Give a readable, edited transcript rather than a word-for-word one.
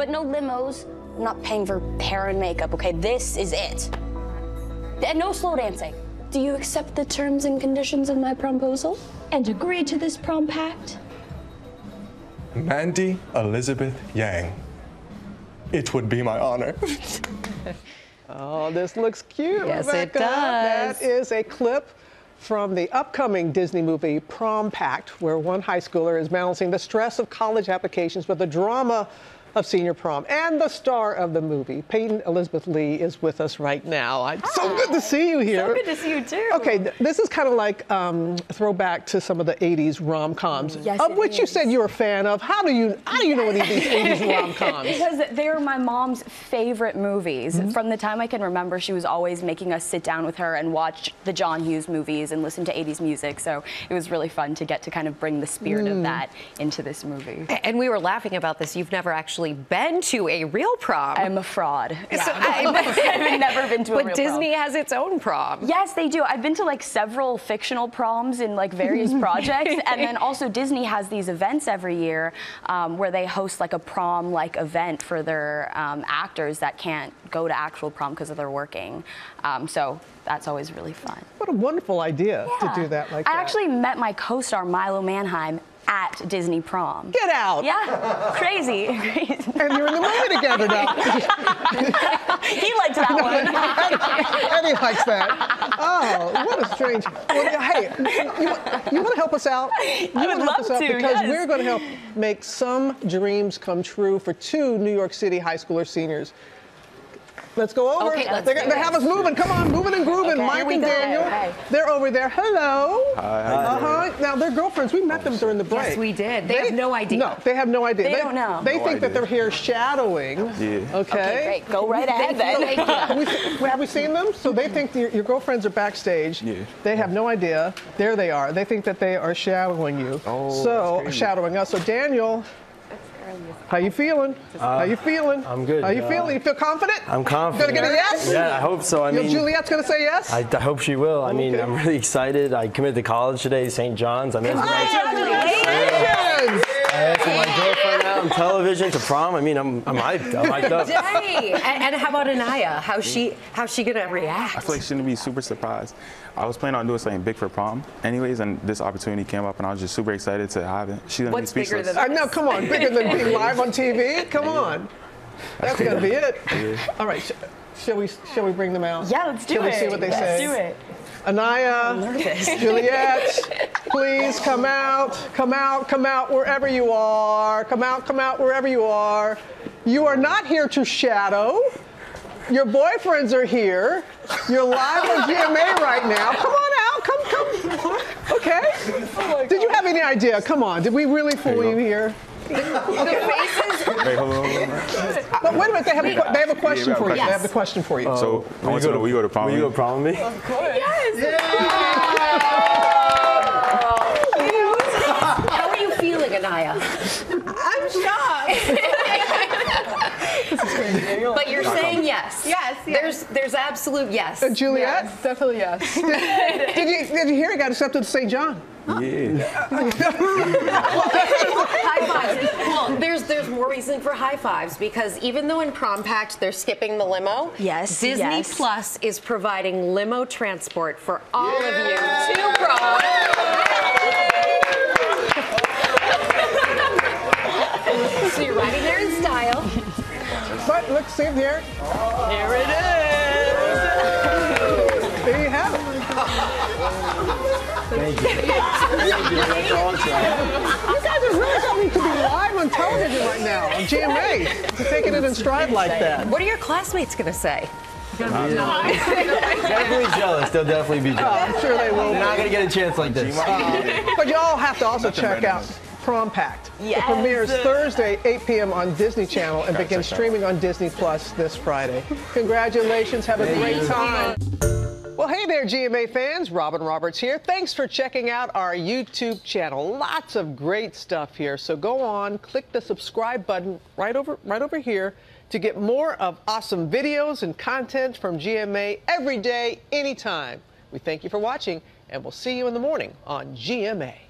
but no limos. I'm not paying for hair and makeup, okay? This is it. And no slow dancing. Do you accept the terms and conditions of my promposal and agree to this prom pact? Mandy Elizabeth Yang. It would be my honor. Oh, this looks cute. Yes, Rebecca. It does. That is a clip from the upcoming Disney movie Prom Pact, where one high schooler is balancing the stress of college applications with the drama of senior prom. And the star of the movie, Peyton Elizabeth Lee, is with us right now. Hi. So good to see you here. So good to see you, too. Okay, this is kind of like a throwback to some of the 80s rom-coms, yes, of which is. You said you're a fan of. How do you know any of these 80s rom-coms? Because they're my mom's favorite movies. Mm-hmm. From the time I can remember, she was always making us sit down with her and watch the John Hughes movies and listen to 80s music. So it was really fun to get to kind of bring the spirit of that into this movie. And we were laughing about this. You've never actually been to a real prom. I'm a fraud. Yeah. So I've never been to a real prom. But Disney has its own prom. Yes, they do. I've been to like several fictional proms in like various projects, and then also Disney has these events every year where they host like a prom-like event for their actors that can't go to actual prom because they're working. So that's always really fun. What a wonderful idea to do that like that. I actually met my co-star Milo Mannheim at Disney prom. Get out! Yeah, crazy. And you're in the movie together now. He liked that one. And he likes that. Oh, what a strange. Well, hey, you want to help us out? I would love to, because we're going to help make some dreams come true for two New York City high schooler seniors. Let's go over. Okay, they have us moving. Come on, moving and grooving. Okay, Mike and Daniel. Hi. They're over there. Hello. Hi. Now, they're girlfriends. We met them during the break. Yes, we did. They have no idea. No, they have no idea. They don't know. They think that they're here shadowing. Yeah. Okay, great. Go right ahead then. Have we seen them? So they think your girlfriends are backstage. Yeah. They have no idea. There they are. They think that they are shadowing you. Oh, so, shadowing us. So, Daniel. How you feeling? How you feeling? I'm good. How you feeling? You feel confident? I'm confident. Gonna get a yes? Yeah, I hope so. I mean, Juliet's gonna say yes? I hope she will. I mean, I'm really excited. I committed to college today, St. John's. I'm asking my girlfriend out on television to prom. I mean, I'm hyped. I'm hyped up. And how about Anaya? How's she gonna react? I feel like she's gonna be super surprised. I was planning on doing something big for prom anyways, and this opportunity came up, and I was just super excited to have it. She's going to be speechless. I know, come on, bigger than being live on TV? Come on. That's going to be it. Yeah. All right, shall we bring them out? Yeah, let's do it. Shall we see what they say? Let's do it. Anaya, Juliet, please come out, come out, come out wherever you are. Come out wherever you are. You are not here to shadow. Your boyfriends are here. You're live on GMA right now. Come on out. Come. Okay. Oh, did you have any idea? Come on. Did we really fool you here? But wait a minute. They have a question for you. Yes. They have a question for you. So we go to prom. You go to prom with me? Of course. Yes. Yeah. How are you feeling, Anaya? I'm shocked. But you're saying yes. Yes, yes. There's absolute yes. Juliet? Yes, definitely yes. Did you hear he got accepted to St. John? Huh? Yeah. High fives. Well, there's more reason for high fives, because even though in Prom Pact they're skipping the limo, Disney Plus is providing limo transport for all of you to prom. So you're riding there in style. But look, see it here. Here it is. There you have it. Thank you. That's awesome. You guys are really something to be live on television right now, on GMA, taking it in stride like that. What are your classmates going to say? They'll be jealous. They'll definitely be jealous. I'm sure they will. They're not going to get a chance like this. But you all have to also check out Prom Pact. Yes. It premieres Thursday, 8 p.m. on Disney Channel and begins streaming on Disney Plus this Friday. Congratulations. Have a great time. Well, hey there, GMA fans. Robin Roberts here. Thanks for checking out our YouTube channel. Lots of great stuff here. So go on, click the subscribe button right over here to get more of awesome videos and content from GMA every day, anytime. We thank you for watching, and we'll see you in the morning on GMA.